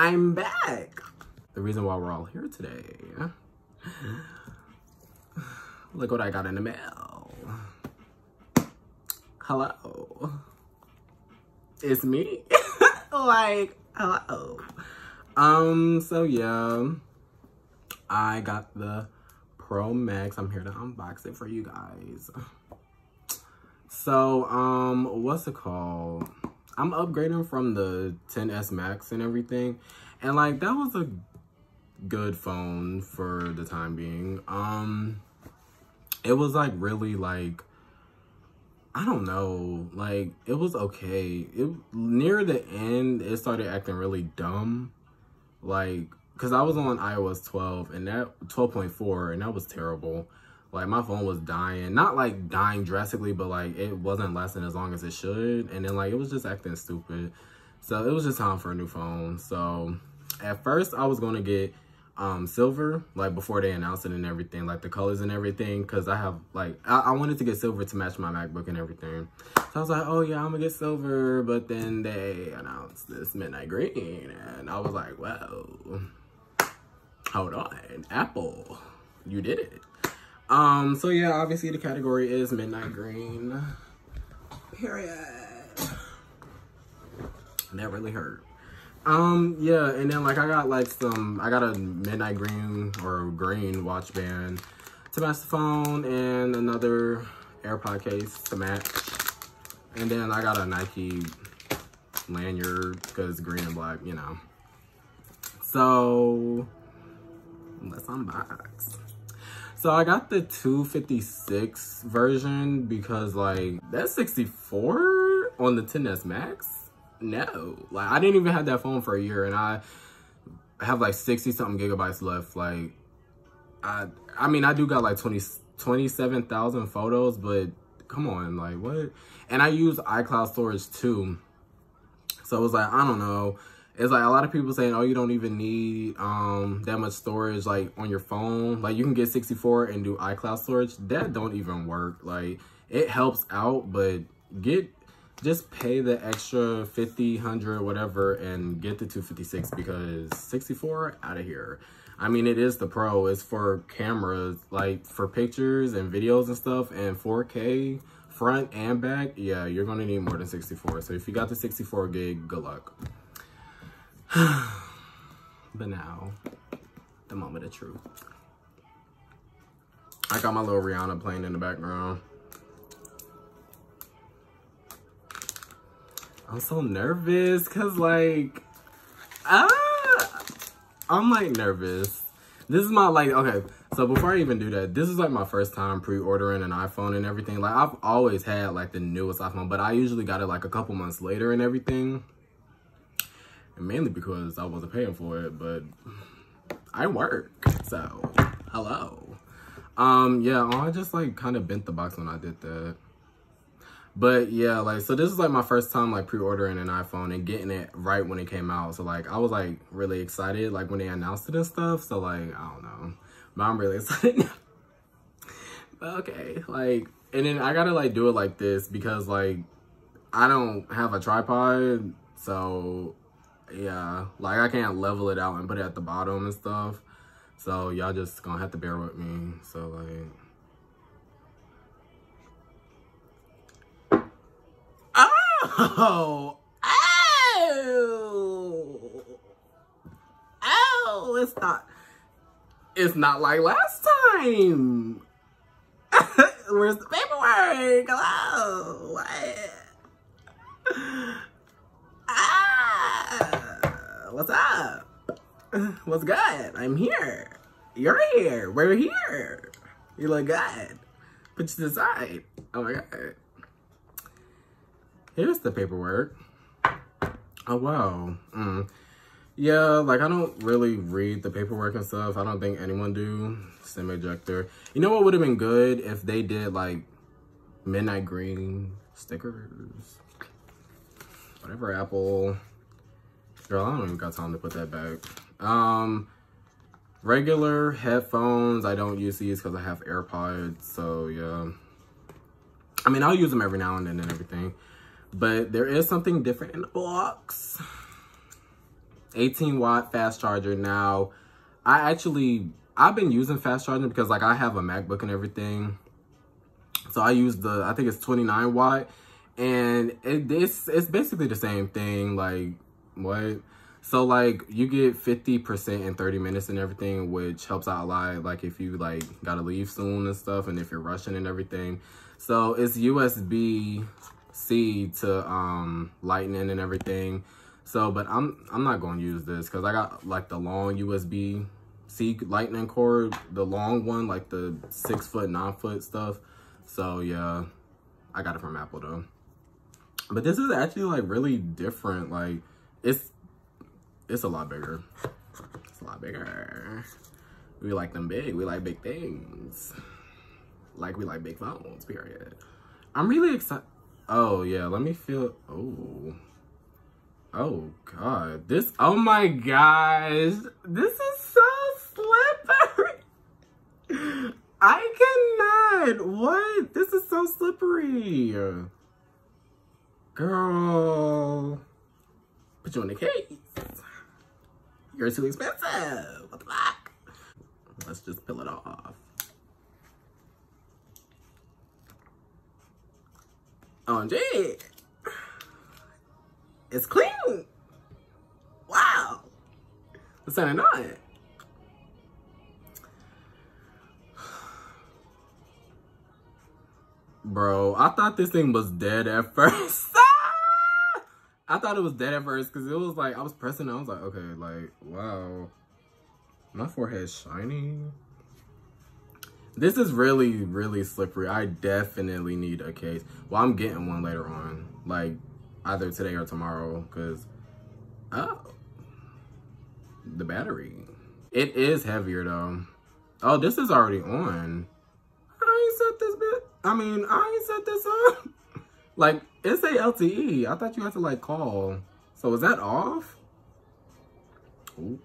I'm back. The reason why we're all here today. Look what I got in the mail. Hello. It's me. Like, hello. So yeah, I got the Pro Max. I'm here to unbox it for you guys. So, what's it called? I'm upgrading from the XS Max and everything. And like, that was a good phone for the time being. It was like really like, I don't know, like it was okay. It near the end, it started acting really dumb. Like, cause I was on iOS 12 and that 12.4 and that was terrible. Like my phone was dying, not like dying drastically, but like it wasn't lasting as long as it should. And then like, it was just acting stupid. So it was just time for a new phone. So at first I was gonna get silver, like before they announced it and everything, like the colors and everything, because I have like I wanted to get silver to match my MacBook and everything. So I was like, oh yeah, I'm gonna get silver. But then they announced this midnight green and I was like, whoa, hold on, Apple, you did it. So yeah, obviously the category is midnight green, period. That really hurt. Yeah, and then like I got like some, I got a midnight green or green watch band to match the phone and another AirPod case to match. And then I got a Nike lanyard because green and black, you know. So let's unbox. So I got the 256 version because like that's 64 on the XS Max. No, like I didn't even have that phone for a year and I have like 60 something gigabytes left. Like I mean I do got like 27,000 photos, but come on, like what? And I use iCloud storage too, so it was like, I don't know, it's like a lot of people saying, oh, you don't even need that much storage like on your phone, like you can get 64 and do iCloud storage. That don't even work. Like it helps out, but just pay the extra 50, 100, whatever, and get the 256 because 64, out of here. I mean, it is the Pro. It's for cameras, like for pictures and videos and stuff, and 4K front and back. Yeah, you're going to need more than 64. So if you got the 64 gig, good luck. But now, the moment of truth. I got my little Rihanna playing in the background. I'm so nervous because like, I'm like nervous. This is my like, okay, so before I even do that, this is like my first time pre-ordering an iPhone and everything. Like I've always had like the newest iPhone, but I usually got it like a couple months later and everything. And mainly because I wasn't paying for it, but I work, so hello. Yeah, I just like kind of bent the box when I did that. But yeah, like, so this is like my first time like pre-ordering an iPhone and getting it right when it came out. So like, I was like really excited like when they announced it and stuff. So like, I don't know, but I'm really excited now. But okay, like, and then I gotta like do it like this because like, I don't have a tripod. So yeah, like I can't level it out and put it at the bottom and stuff. So y'all just gonna have to bear with me. So like. Oh, oh, oh, it's not like last time. Where's the paperwork? Hello, what? Ah, what's up? What's good? I'm here. You're here. We're here. You look good. Put you to the side. Oh my God. Here's the paperwork. Oh, wow. Yeah, like I don't really read the paperwork and stuff. I don't think anyone do. SIM ejector. You know what would have been good if they did like midnight green stickers. Whatever, Apple. Girl, I don't even got time to put that back. Regular headphones. I don't use these because I have AirPods. So yeah. I mean, I'll use them every now and then and everything. But there is something different in the box. 18 watt fast charger. Now, I've been using fast charging because like I have a MacBook and everything. So I use the, I think it's 29 watt and it's basically the same thing. Like what? So like you get 50% in 30 minutes and everything, which helps out a lot. Like if you like gotta leave soon and stuff and if you're rushing and everything. So it's USB-C to lightning and everything. So, but I'm not gonna use this because I got like the long USB-C lightning cord, the long one, like the 6 foot, 9 foot stuff. So yeah, I got it from Apple though. But this is actually like really different. Like it's a lot bigger. It's a lot bigger. We like them big. We like big things. Like we like big phones, period. I'm really excited. Oh yeah, let me feel. Oh. Oh god, this, oh my gosh, this is so slippery. I cannot. What? This is so slippery, girl. Put you in the case. You're too expensive. What the fuck? Let's just peel it off. OMG. It's clean. Wow. What's that annoying? Bro, I thought this thing was dead at first. I thought it was dead at first because it was like, I was pressing it. I was like, okay, like, wow. My forehead's shiny. This is really, really slippery. I definitely need a case. Well, I'm getting one later on. Like, either today or tomorrow, because oh, the battery, it is heavier though. Oh, this is already on. I ain't set this bit. I mean, I ain't set this up. Like it say LTE. I thought you had to like call. So is that off? Ooh.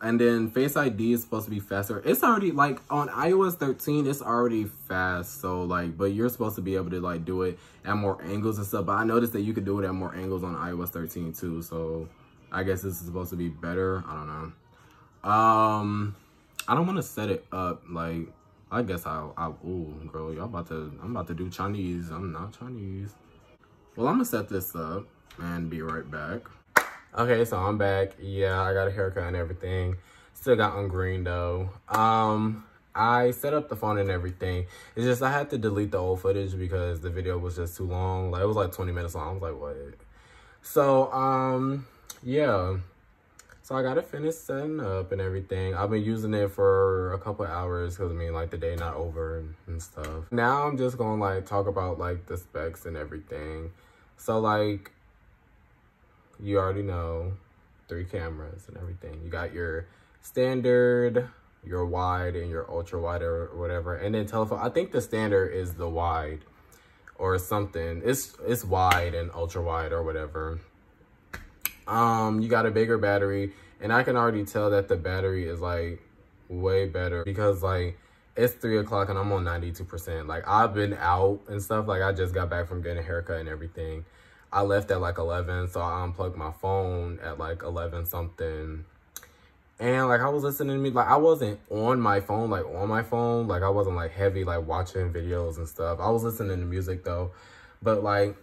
And then Face ID is supposed to be faster. It's already like on iOS 13, it's already fast. So like, but you're supposed to be able to like do it at more angles and stuff. But I noticed that you could do it at more angles on iOS 13 too. So I guess this is supposed to be better. I don't know. I don't want to set it up. Like, I guess ooh, girl, y'all about to, I'm about to do Chinese. I'm not Chinese. Well, I'm gonna set this up and be right back. Okay, so I'm back. Yeah, I got a haircut and everything. Still got on green though. I set up the phone and everything. It's just I had to delete the old footage because the video was just too long. Like it was like 20 minutes long. I was like, what? So yeah. So I got it finished setting up and everything. I've been using it for a couple hours because I mean like the day not over and stuff. Now I'm just gonna like talk about like the specs and everything. So like you already know, 3 cameras and everything. You got your standard, your wide, and your ultra wide or whatever. And then telephone, I think the standard is the wide or something. It's wide and ultra wide or whatever. You got a bigger battery. And I can already tell that the battery is like way better because like it's 3 o'clock and I'm on 92%. Like I've been out and stuff. Like I just got back from getting a haircut and everything. I left at like 11, so I unplugged my phone at like 11 something. And like I was listening to music, like I wasn't on my phone. Like I wasn't like heavy, like watching videos and stuff. I was listening to music though. But like,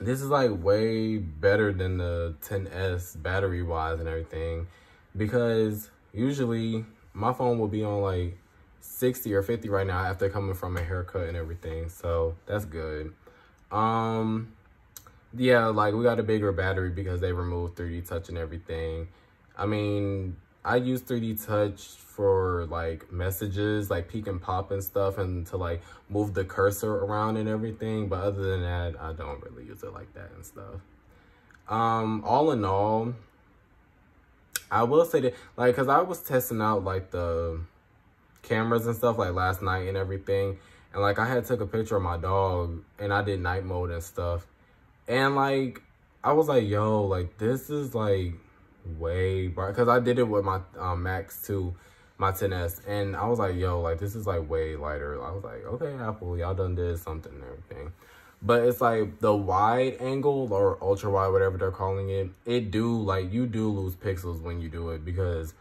this is like way better than the 10S battery wise and everything. Because usually my phone will be on like 60 or 50 right now after coming from a haircut and everything. So that's good. Yeah, like we got a bigger battery because they removed 3D Touch and everything. I mean, I use 3D Touch for like messages, like peek and pop and stuff, and to like move the cursor around and everything. But other than that, I don't really use it like that and stuff. All in all, I will say that like, cause I was testing out like the cameras and stuff like last night and everything. And like I had took a picture of my dog and I did night mode and stuff. And like, I was like, yo, like this is like way bright. Cause I did it with my Max too, my 10S. And I was like, yo, like this is like way lighter. I was like, okay, Apple, y'all done did something and everything. But it's like the wide angle or ultra wide, whatever they're calling it, it do, like, you do lose pixels when you do it, because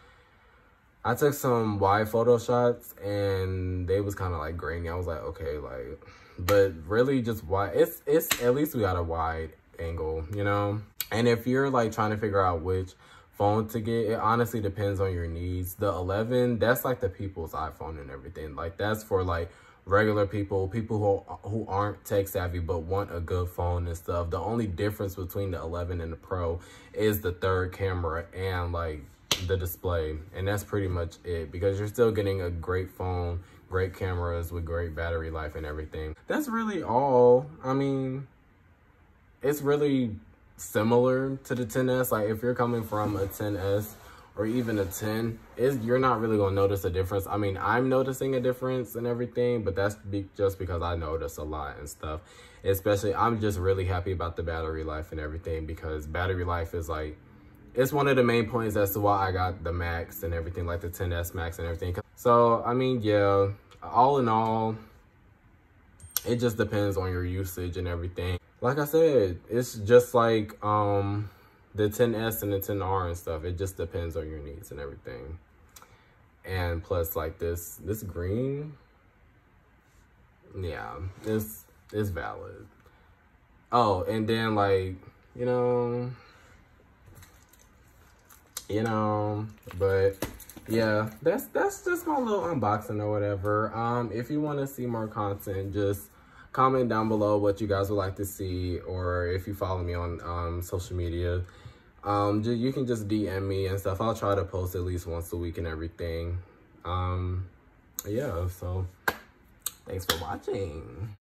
I took some wide photo shots and they was kind of like grainy. I was like, okay, like, but really just wide. It's at least we got a wide angle, you know? And if you're like trying to figure out which phone to get, it honestly depends on your needs. The 11, that's like the people's iPhone and everything. Like, that's for like regular people, people who aren't tech savvy but want a good phone and stuff. The only difference between the 11 and the Pro is the third camera and like the display, and that's pretty much it, because you're still getting a great phone, great cameras with great battery life and everything. That's really all. I mean, it's really similar to the 10s. like, if you're coming from a 10s or even a 10, you're not really gonna notice a difference. I mean, I'm noticing a difference and everything, but that's just because I notice a lot and stuff. Especially, I'm just really happy about the battery life and everything, because battery life is like, it's one of the main points as to why I got the Max and everything, like the 10S Max and everything. So, I mean, yeah, all in all, it just depends on your usage and everything. Like I said, it's just like, the 10S and the 10R and stuff, it just depends on your needs and everything. And plus, like, this green, yeah, it's valid. Oh, and then, like, you know, but yeah, that's just my little unboxing or whatever. If you want to see more content, just comment down below what you guys would like to see, or if you follow me on social media, you can just DM me and stuff. I'll try to post at least once a week and everything. Yeah, so thanks for watching.